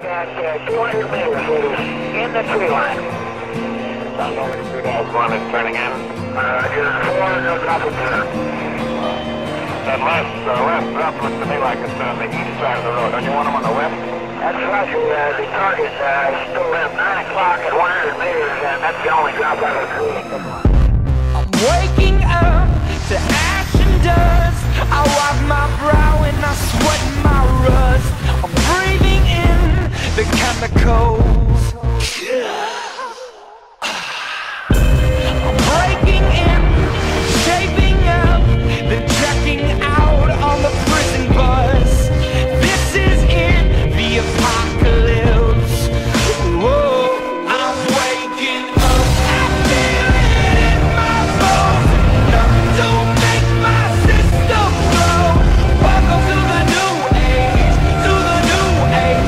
at 200 meters, in the tree line. I'm over to 2-1 and turning in. That left drop looks to me like it's on the east side of the road. Don't you want them on the west? That's right. The target is still at 9 o'clock at 100 meters, and that's the only drop out of the tree. I'm waking up to ash and dust. I wipe my brow and I sweat my rust. I'm breathing in the chemicals. I'm breaking in, shaping up, then checking out on the prison bus. This is it, the apocalypse. Whoa, I'm waking up, I feel it in my bones. Enough to make my system blow. Welcome to the new age, to the new age.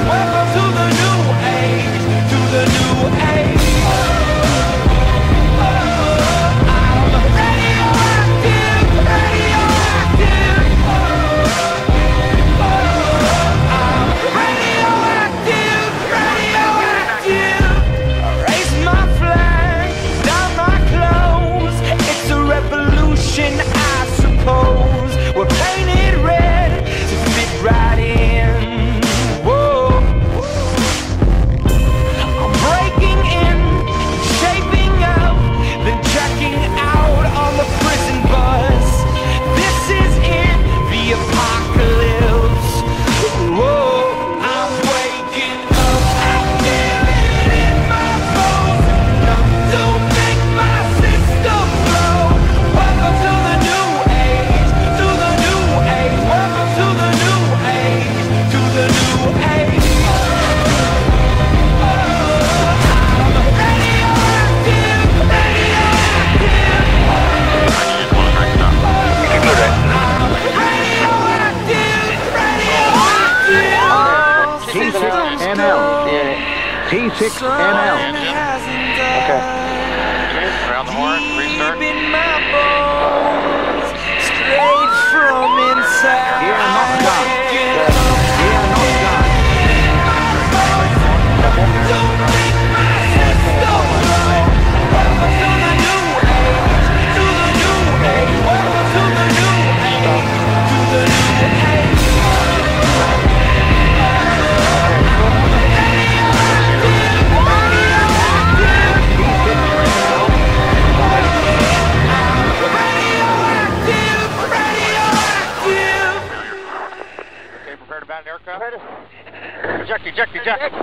Welcome to the new age, to the new age. T6NL. Okay. Around the horn, restart. Straight from inside. Here, not done. Here, not done. Don't make my system blow. Welcome to the new age, to the new age. Welcome to the new age, to the new age. Eject, eject, eject.